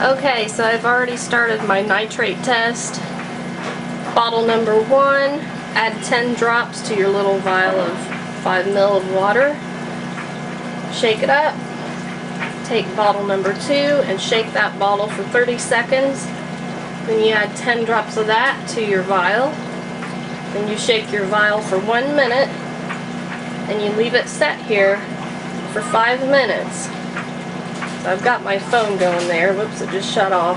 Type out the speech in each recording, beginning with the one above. Okay, so I've already started my nitrate test. Bottle number 1, add 10 drops to your little vial of 5 mL of water. Shake it up. Take bottle number 2 and shake that bottle for 30 seconds. Then you add 10 drops of that to your vial. Then you shake your vial for 1 minute and you leave it set here for 5 minutes. So I've got my phone going there, whoops, it just shut off,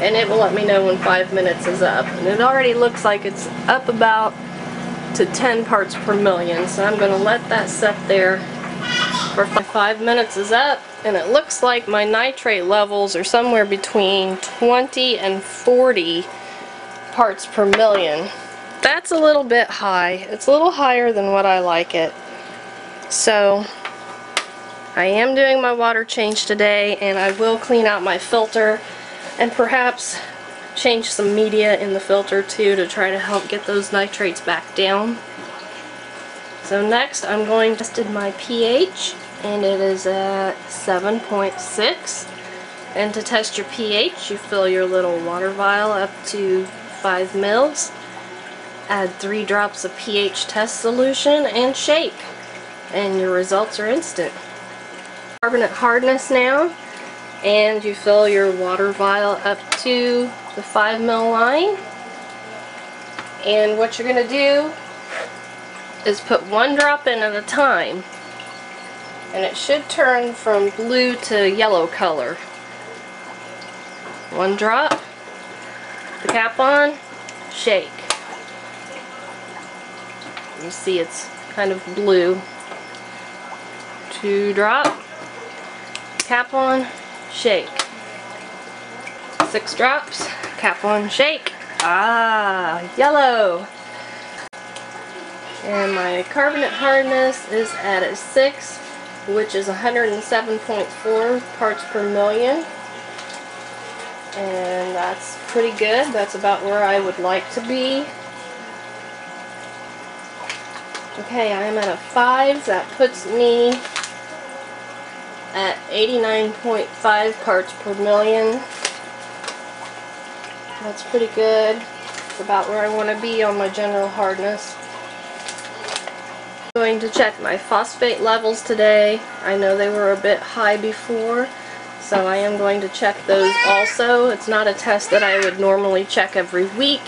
and it will let me know when 5 minutes is up. And it already looks like it's up about to 10 parts per million, so I'm going to let that set there for 5 minutes is up, and it looks like my nitrate levels are somewhere between 20 and 40 parts per million. That's a little bit high. It's a little higher than what I like it. So I am doing my water change today, and I will clean out my filter and perhaps change some media in the filter too to try to help get those nitrates back down. So next I'm going to test my pH, and it is at 7.6. And to test your pH, you fill your little water vial up to 5 mL, add 3 drops of pH test solution and shake, and your results are instant. Carbonate hardness now, and you fill your water vial up to the 5 mL line, and what you're going to do is put 1 drop in at a time, and it should turn from blue to yellow color. 1 drop, the cap on, shake. You see it's kind of blue. 2 drop, cap on, shake. 6 drops, cap on, shake. Ah, yellow. And my carbonate hardness is at a 6, which is 107.4 parts per million. And that's pretty good. That's about where I would like to be. Okay, I'm at a 5. That puts me at 89.5 parts per million. That's pretty good. It's about where I want to be on my general hardness. I'm going to check my phosphate levels today. I know they were a bit high before, so I am going to check those also. It's not a test that I would normally check every week,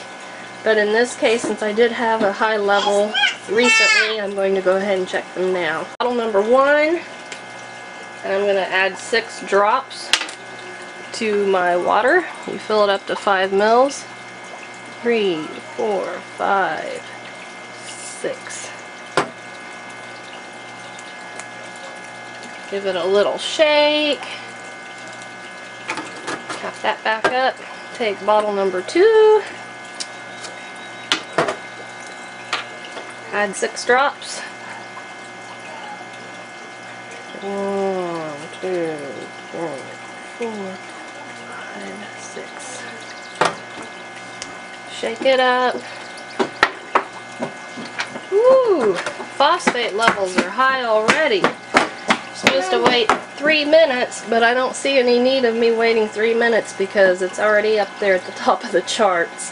but in this case, since I did have a high level recently, I'm going to go ahead and check them now. Bottle number 1. And I'm going to add 6 drops to my water. You fill it up to 5 mL. 3, 4, 5, 6. Give it a little shake. Cap that back up. Take bottle number 2. Add 6 drops. 1, 2, 3, 4, 5, 6. Shake it up. Woo! Phosphate levels are high already. I'm supposed to wait 3 minutes, but I don't see any need of me waiting 3 minutes because it's already up there at the top of the charts.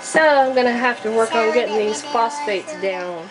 So I'm going to have to work on getting these phosphates down.